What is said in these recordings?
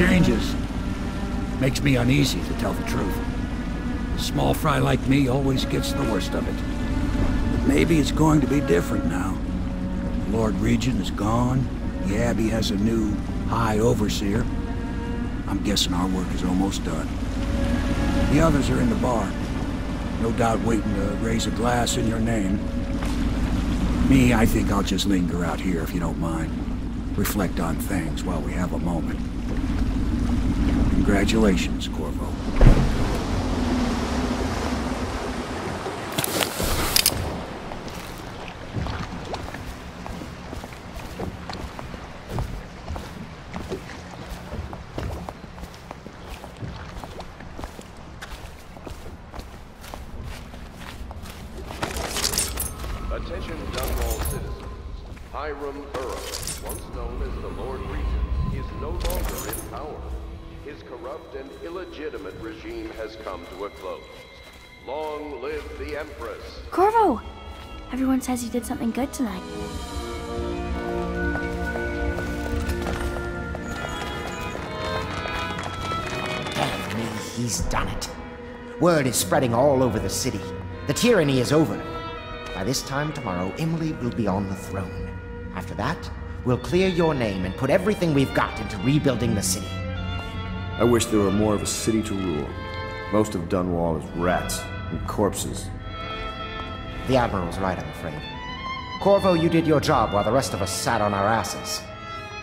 changes. Makes me uneasy, to tell the truth. A small fry like me always gets the worst of it. But maybe it's going to be different now. The Lord Regent is gone. The Abbey has a new High Overseer. I'm guessing our work is almost done. The others are in the bar. No doubt waiting to raise a glass in your name. Me, I think I'll just linger out here if you don't mind. Reflect on things while we have a moment. Congratulations, Corvo. Attention, Dunwall citizens. Hiram Burrow, once known as the Lord Regent, is no longer in power. His corrupt and illegitimate regime has come to a close. Long live the Empress! Corvo! Everyone says you did something good tonight. Damn me, he's done it. Word is spreading all over the city. The tyranny is over. By this time tomorrow, Emily will be on the throne. After that, we'll clear your name and put everything we've got into rebuilding the city. I wish there were more of a city to rule. Most of Dunwall is rats and corpses. The Admiral's right, I'm afraid. Corvo, you did your job while the rest of us sat on our asses.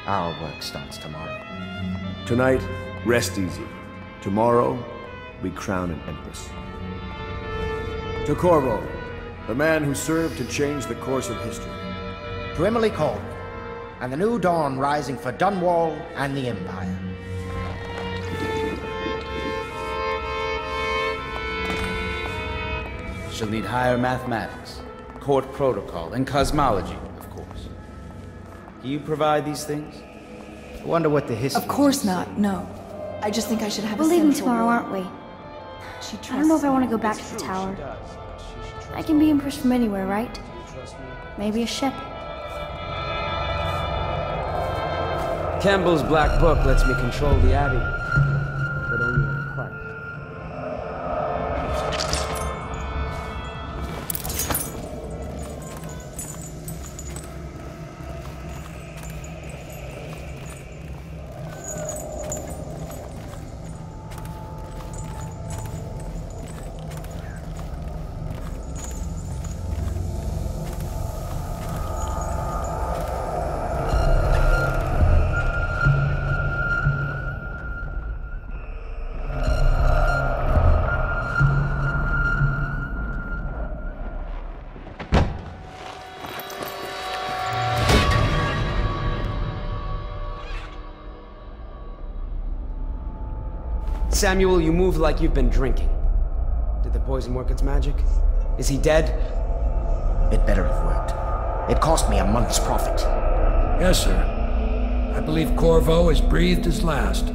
Our work starts tomorrow. Tonight, rest easy. Tomorrow, we crown an Empress. To Corvo, the man who served to change the course of history. To Emily Kaldwin, and the new dawn rising for Dunwall and the Empire. She'll need higher mathematics, court protocol, and cosmology, of course. Do you provide these things? I wonder what the history is. Of course not, no. I just think I should have a central... We're leaving tomorrow, aren't we? I don't know if I want to go back to the tower. I can be Empress from anywhere, right? Maybe a ship. Campbell's black book lets me control the Abbey, but only in Samuel, you move like you've been drinking. Did the poison work its magic? Is he dead? It better have worked. It cost me a month's profit. Yes, sir. I believe Corvo has breathed his last.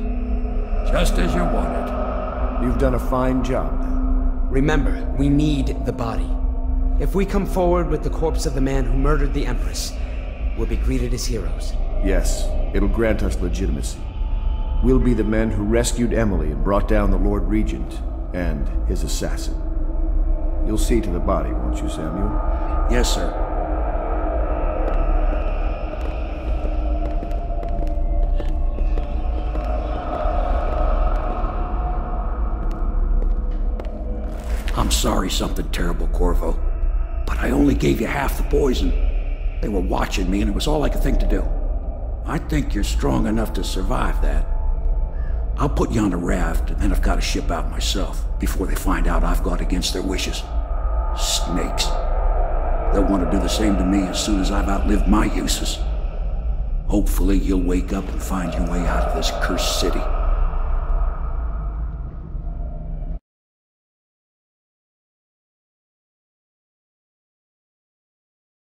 Just as you wanted. You've done a fine job, man. Remember, we need the body. If we come forward with the corpse of the man who murdered the Empress, we'll be greeted as heroes. Yes, it'll grant us legitimacy. We'll be the men who rescued Emily and brought down the Lord Regent and his assassin. You'll see to the body, won't you, Samuel? Yes, sir. I'm sorry something terrible, Corvo, but I only gave you half the poison. They were watching me and it was all I could think to do. I think you're strong enough to survive that. I'll put you on a raft, and then I've got to ship out myself before they find out I've gone against their wishes. Snakes. They'll want to do the same to me as soon as I've outlived my uses. Hopefully, you'll wake up and find your way out of this cursed city.